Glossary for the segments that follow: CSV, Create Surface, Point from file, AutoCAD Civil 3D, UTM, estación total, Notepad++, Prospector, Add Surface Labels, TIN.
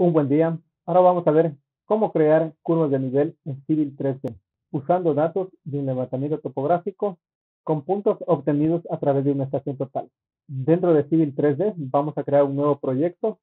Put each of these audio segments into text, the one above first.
Un buen día. Ahora vamos a ver cómo crear curvas de nivel en Civil 3D usando datos de un levantamiento topográfico con puntos obtenidos a través de una estación total. Dentro de Civil 3D vamos a crear un nuevo proyecto,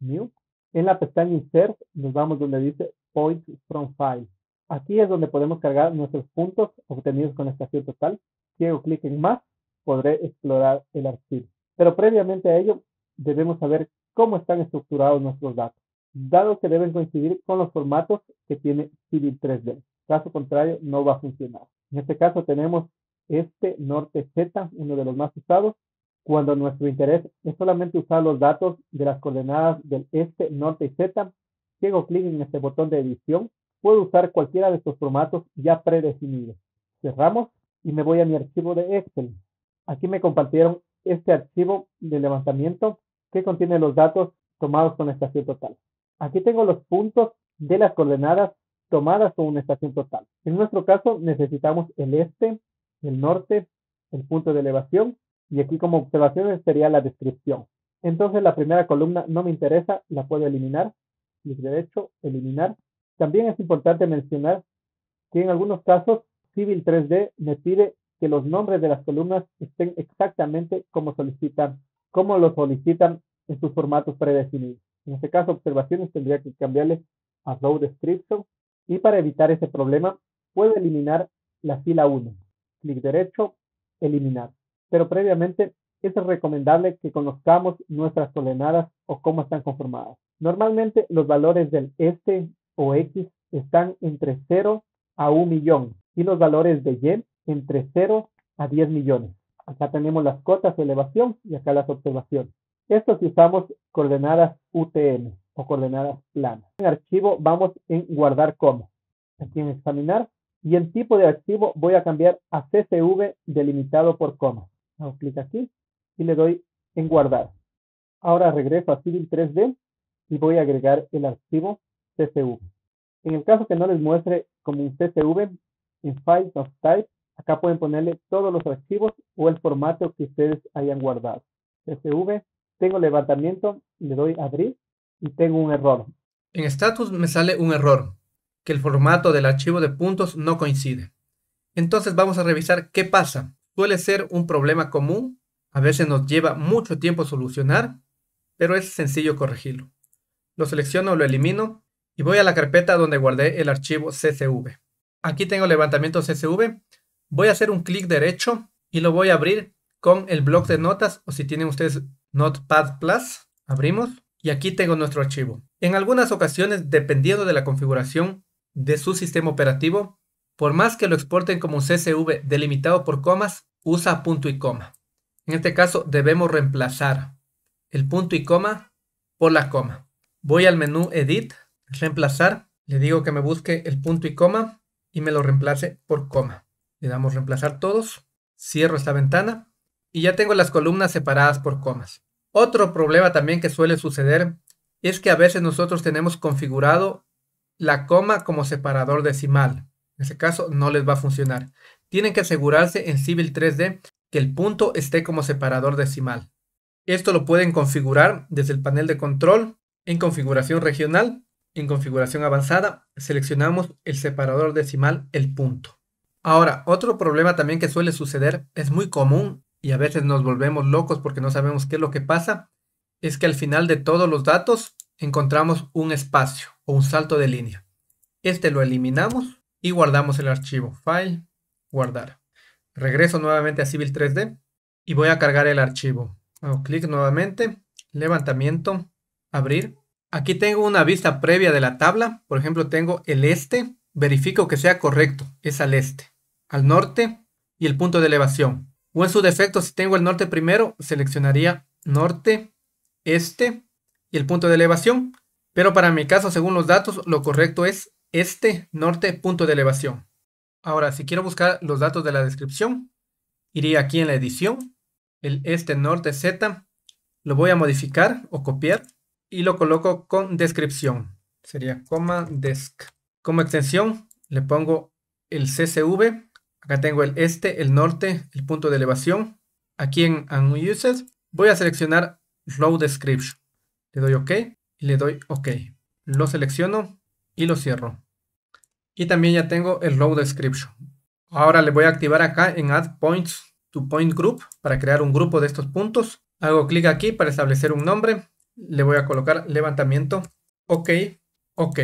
New. En la pestaña Insert nos vamos donde dice Point from file. Aquí es donde podemos cargar nuestros puntos obtenidos con la estación total. Si hago clic en más, podré explorar el archivo. Pero previamente a ello, debemos saber cómo están estructurados nuestros datos, dado que deben coincidir con los formatos que tiene Civil 3D. Caso contrario, no va a funcionar. En este caso tenemos este norte Z, uno de los más usados, cuando nuestro interés es solamente usar los datos de las coordenadas del este, norte y Z. Si hago clic en este botón de edición, puedo usar cualquiera de estos formatos ya predefinidos. Cerramos y me voy a mi archivo de Excel. Aquí me compartieron este archivo de levantamiento que contiene los datos tomados con la estación total. Aquí tengo los puntos de las coordenadas tomadas con una estación total. En nuestro caso necesitamos el este, el norte, el punto de elevación, y aquí como observaciones sería la descripción. Entonces la primera columna no me interesa, la puedo eliminar. Clic derecho, eliminar. También es importante mencionar que en algunos casos Civil 3D me pide que los nombres de las columnas estén exactamente como lo solicitan en sus formatos predefinidos. En este caso, observaciones tendría que cambiarle a Row Description, y para evitar ese problema, puedo eliminar la fila 1. Clic derecho, eliminar. Pero previamente, es recomendable que conozcamos nuestras coordenadas o cómo están conformadas. Normalmente, los valores del este o X están entre 0 a 1 millón, y los valores de Y entre 0 a 10 millones. Acá tenemos las cotas de elevación y acá las observaciones. Esto si usamos coordenadas UTM o coordenadas planas. En archivo vamos en guardar como. Aquí en examinar y en tipo de archivo voy a cambiar a CSV delimitado por coma. Hago clic aquí y le doy en guardar. Ahora regreso a Civil 3D y voy a agregar el archivo CSV. En el caso que no les muestre como un CSV, en File of Type, acá pueden ponerle todos los archivos o el formato que ustedes hayan guardado. CSV, tengo levantamiento, le doy a abrir y tengo un error. En status me sale un error, que el formato del archivo de puntos no coincide. Entonces vamos a revisar qué pasa. Suele ser un problema común, a veces nos lleva mucho tiempo solucionar, pero es sencillo corregirlo. Lo selecciono, lo elimino y voy a la carpeta donde guardé el archivo CSV. Aquí tengo levantamiento CSV. Voy a hacer un clic derecho y lo voy a abrir con el bloc de notas, o si tienen ustedes Notepad++, abrimos y aquí tengo nuestro archivo. En algunas ocasiones, dependiendo de la configuración de su sistema operativo, por más que lo exporten como un CSV delimitado por comas, usa punto y coma. En este caso debemos reemplazar el punto y coma por la coma. Voy al menú Edit, Reemplazar, le digo que me busque el punto y coma y me lo reemplace por coma. Le damos reemplazar todos, cierro esta ventana y ya tengo las columnas separadas por comas. Otro problema también que suele suceder es que a veces nosotros tenemos configurado la coma como separador decimal. En ese caso no les va a funcionar. Tienen que asegurarse en Civil 3D que el punto esté como separador decimal. Esto lo pueden configurar desde el panel de control, en configuración regional, en configuración avanzada, seleccionamos el separador decimal, el punto. Ahora, otro problema también que suele suceder, es muy común y a veces nos volvemos locos porque no sabemos qué es lo que pasa, es que al final de todos los datos encontramos un espacio o un salto de línea. Este lo eliminamos y guardamos el archivo. File, guardar. Regreso nuevamente a Civil 3D y voy a cargar el archivo. Hago clic nuevamente, levantamiento, abrir. Aquí tengo una vista previa de la tabla. Por ejemplo, tengo el este. Verifico que sea correcto. Es al este, al norte y el punto de elevación. O en su defecto, si tengo el norte primero, seleccionaría norte, este y el punto de elevación. Pero para mi caso, según los datos, lo correcto es este, norte, punto de elevación. Ahora, si quiero buscar los datos de la descripción, iría aquí en la edición, el este, norte, Z. Lo voy a modificar o copiar y lo coloco con descripción. Sería coma desc. Como extensión, le pongo el CSV. Acá tengo el este, el norte, el punto de elevación. Aquí en Unused voy a seleccionar Row Description. Le doy OK. y le doy OK. Lo selecciono y lo cierro. Y también ya tengo el Row Description. Ahora le voy a activar acá en Add Points to Point Group para crear un grupo de estos puntos. Hago clic aquí para establecer un nombre. Le voy a colocar levantamiento. OK. OK.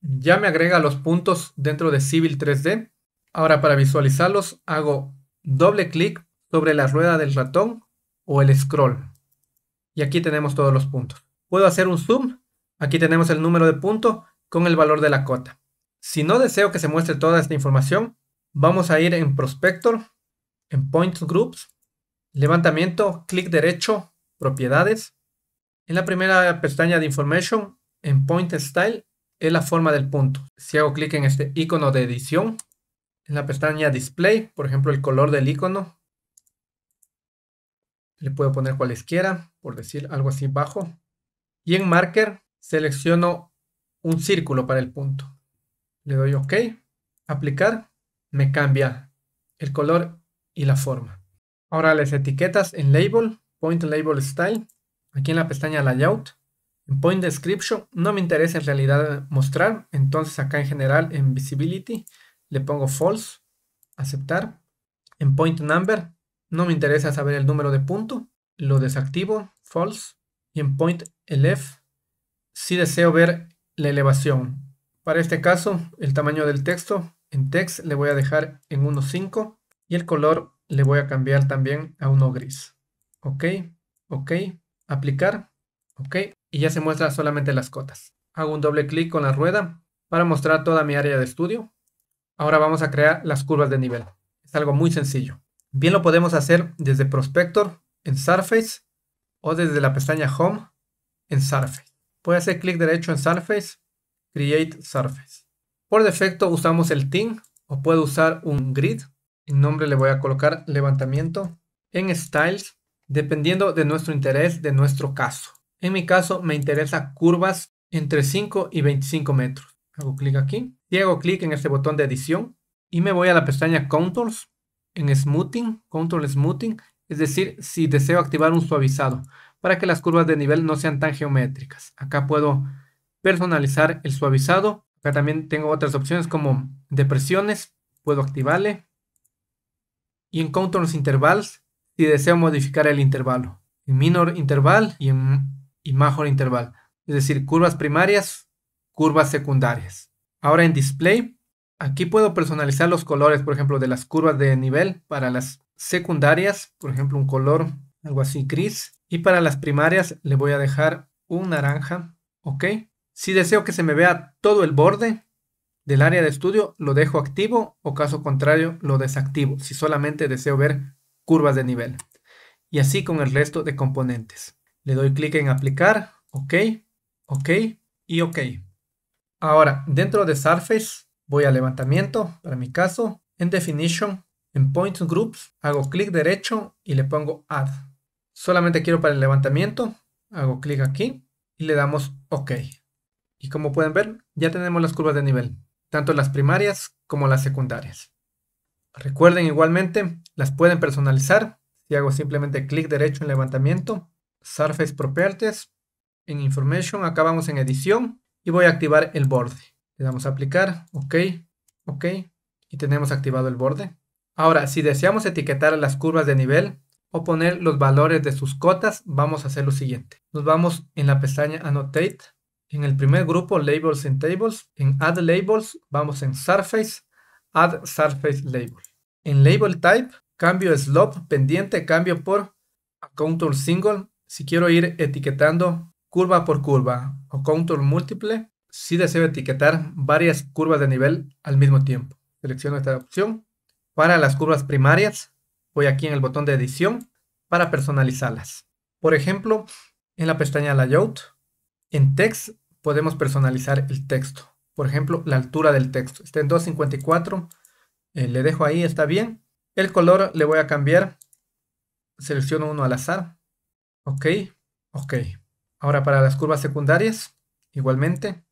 Ya me agrega los puntos dentro de Civil 3D. Ahora para visualizarlos hago doble clic sobre la rueda del ratón o el scroll. Y aquí tenemos todos los puntos. Puedo hacer un zoom. Aquí tenemos el número de puntos con el valor de la cota. Si no deseo que se muestre toda esta información, vamos a ir en Prospector, en Point Groups, levantamiento, clic derecho, propiedades. En la primera pestaña de Information, en Point Style, es la forma del punto. Si hago clic en este icono de edición, en la pestaña Display, por ejemplo, el color del icono, le puedo poner cualesquiera, por decir algo así bajo. Y en Marker, selecciono un círculo para el punto. Le doy OK, aplicar, me cambia el color y la forma. Ahora las etiquetas en Label, Point Label Style, aquí en la pestaña Layout, en Point Description, no me interesa en realidad mostrar, entonces acá en general en Visibility, le pongo False, aceptar. En Point Number, no me interesa saber el número de punto, lo desactivo, False. Y en Point Elef, si deseo ver la elevación. Para este caso, el tamaño del texto, en Text le voy a dejar en 1.5 y el color le voy a cambiar también a 1 gris. OK, OK, aplicar, OK, y ya se muestran solamente las cotas. Hago un doble clic con la rueda para mostrar toda mi área de estudio. Ahora vamos a crear las curvas de nivel. Es algo muy sencillo. Bien lo podemos hacer desde Prospector, en Surface, o desde la pestaña Home en Surface. Voy a hacer clic derecho en Surface, Create Surface. Por defecto usamos el TIN o puedo usar un grid. En nombre le voy a colocar levantamiento. En Styles, dependiendo de nuestro interés, de nuestro caso. En mi caso me interesa curvas entre 5 y 25 metros. Hago clic aquí y hago clic en este botón de edición y me voy a la pestaña Contours, en Smoothing, Contour Smoothing. Es decir, si deseo activar un suavizado para que las curvas de nivel no sean tan geométricas. Acá puedo personalizar el suavizado. Acá también tengo otras opciones como depresiones. Puedo activarle. Y en Contours Intervals, si deseo modificar el intervalo. En Minor Interval y en Major Interval. Es decir, curvas primarias, curvas secundarias. Ahora en Display, aquí puedo personalizar los colores, por ejemplo, de las curvas de nivel para las secundarias, por ejemplo un color algo así gris, y para las primarias le voy a dejar un naranja. OK, si deseo que se me vea todo el borde del área de estudio lo dejo activo o caso contrario lo desactivo si solamente deseo ver curvas de nivel, y así con el resto de componentes. Le doy clic en aplicar, OK, OK y OK. Ahora dentro de Surface voy a levantamiento, para mi caso en Definition, en Point Groups, hago clic derecho y le pongo Add. Solamente quiero para el levantamiento. Hago clic aquí y le damos OK. Y como pueden ver, ya tenemos las curvas de nivel. Tanto las primarias como las secundarias. Recuerden igualmente, las pueden personalizar. Si hago simplemente clic derecho en levantamiento, Surface Properties, en Information, acá vamos en Edición y voy a activar el borde. Le damos a aplicar, OK, OK. Y tenemos activado el borde. Ahora, si deseamos etiquetar las curvas de nivel o poner los valores de sus cotas, vamos a hacer lo siguiente. Nos vamos en la pestaña Annotate, en el primer grupo Labels and Tables, en Add Labels, vamos en Surface, Add Surface Label. En Label Type, cambio Slope, pendiente, cambio por Contour Single, si quiero ir etiquetando curva por curva, o Contour Múltiple, si deseo etiquetar varias curvas de nivel al mismo tiempo. Selecciono esta opción. Para las curvas primarias, voy aquí en el botón de edición para personalizarlas. Por ejemplo, en la pestaña Layout, en Text podemos personalizar el texto. Por ejemplo, la altura del texto. Está en 2.54, le dejo ahí, está bien. El color le voy a cambiar, selecciono uno al azar. OK, OK. Ahora para las curvas secundarias, igualmente.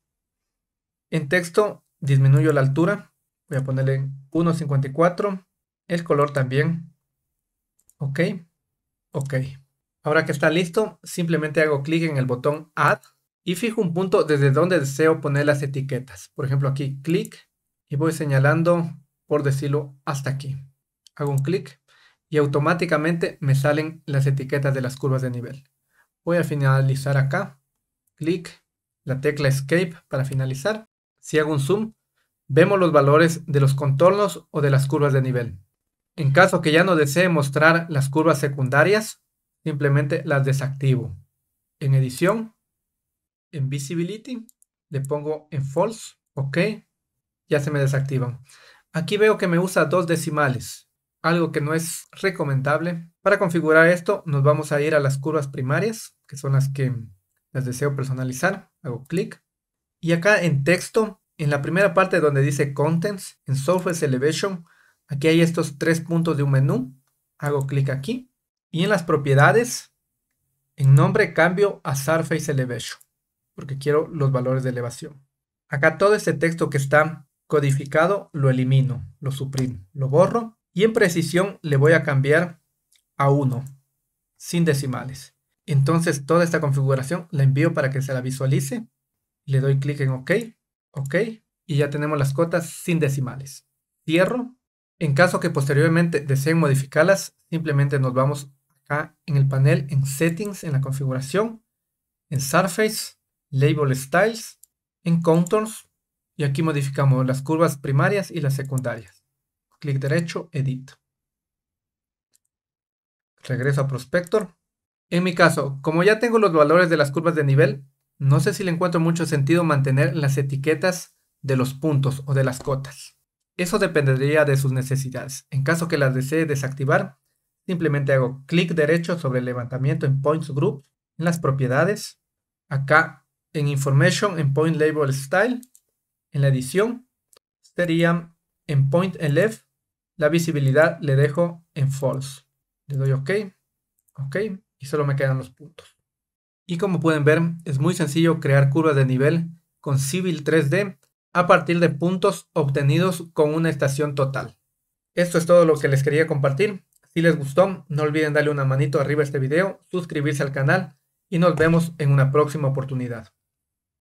En texto disminuyo la altura. Voy a ponerle 1.54. El color también. OK. OK. Ahora que está listo, simplemente hago clic en el botón Add y fijo un punto desde donde deseo poner las etiquetas. Por ejemplo, aquí clic y voy señalando, por decirlo, hasta aquí. Hago un clic y automáticamente me salen las etiquetas de las curvas de nivel. Voy a finalizar acá, clic, la tecla Escape para finalizar. Si hago un zoom, vemos los valores de los contornos o de las curvas de nivel. En caso que ya no desee mostrar las curvas secundarias, simplemente las desactivo. En edición, en visibility, le pongo en false, ok, ya se me desactivan. Aquí veo que me usa 2 decimales, algo que no es recomendable. Para configurar esto nos vamos a ir a las curvas primarias, que son las que las deseo personalizar. Hago clic y acá en texto, en la primera parte donde dice Contents, en Surface Elevation, aquí hay estos 3 puntos de un menú. Hago clic aquí y en las propiedades, en nombre cambio a Surface Elevation porque quiero los valores de elevación. Acá todo este texto que está codificado lo elimino, lo suprimo, lo borro y en precisión le voy a cambiar a 1 sin decimales. Entonces toda esta configuración la envío para que se la visualice. Le doy clic en OK, OK y ya tenemos las cotas sin decimales. Cierro. En caso que posteriormente deseen modificarlas, simplemente nos vamos acá en el panel, en Settings, en la configuración, en Surface, Label Styles, en Contours, y aquí modificamos las curvas primarias y las secundarias. Clic derecho, Edit. Regreso a Prospector. En mi caso, como ya tengo los valores de las curvas de nivel, no sé si le encuentro mucho sentido mantener las etiquetas de los puntos o de las cotas. Eso dependería de sus necesidades. En caso que las desee desactivar, simplemente hago clic derecho sobre el levantamiento en Points Group, en las propiedades, acá en Information, en Point Label Style, en la edición, sería en Point Enleve, la visibilidad le dejo en False. Le doy OK, OK, y solo me quedan los puntos. Y como pueden ver, es muy sencillo crear curvas de nivel con Civil 3D, a partir de puntos obtenidos con una estación total. Esto es todo lo que les quería compartir. Si les gustó, no olviden darle una manito arriba a este video, suscribirse al canal y nos vemos en una próxima oportunidad.